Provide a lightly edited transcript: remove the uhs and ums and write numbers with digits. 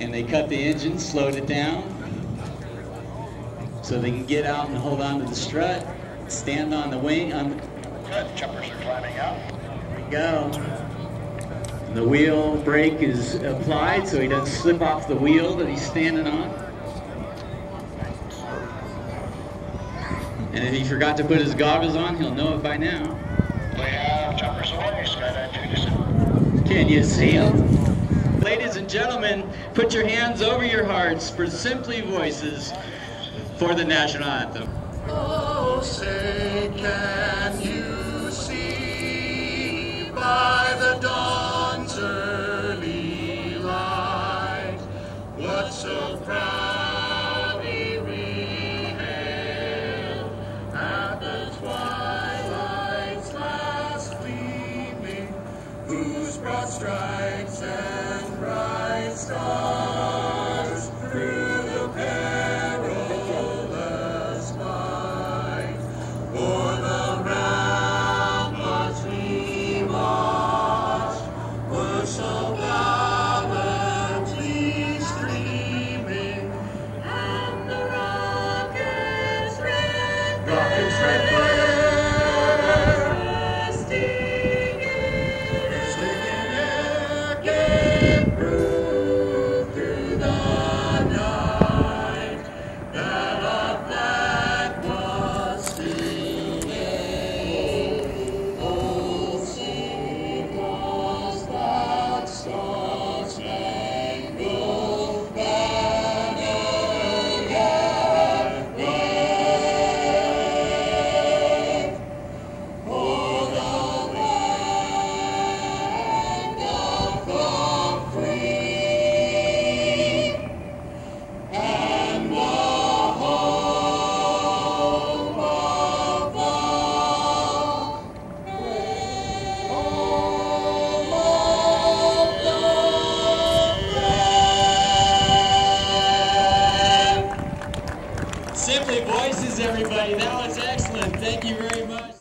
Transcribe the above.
and they cut the engine, slowed it down, so they can get out and hold on to the strut, stand on the wing. Good, jumpers are climbing out. There we go. And the wheel brake is applied so he doesn't slip off the wheel that he's standing on. And if he forgot to put his goggles on, he'll know it by now. We have jumpers away, Skydive. Can you see him? Ladies and gentlemen, put your hands over your hearts for Simply Voices for the national anthem. Oh, say can you see by the dawn's early light what so proud broad stripes and bright stars through the perilous fight. O'er the ramparts we watched were so gallantly streaming, and the rocket's red glare. Simply Voices, everybody. That was excellent. Thank you very much.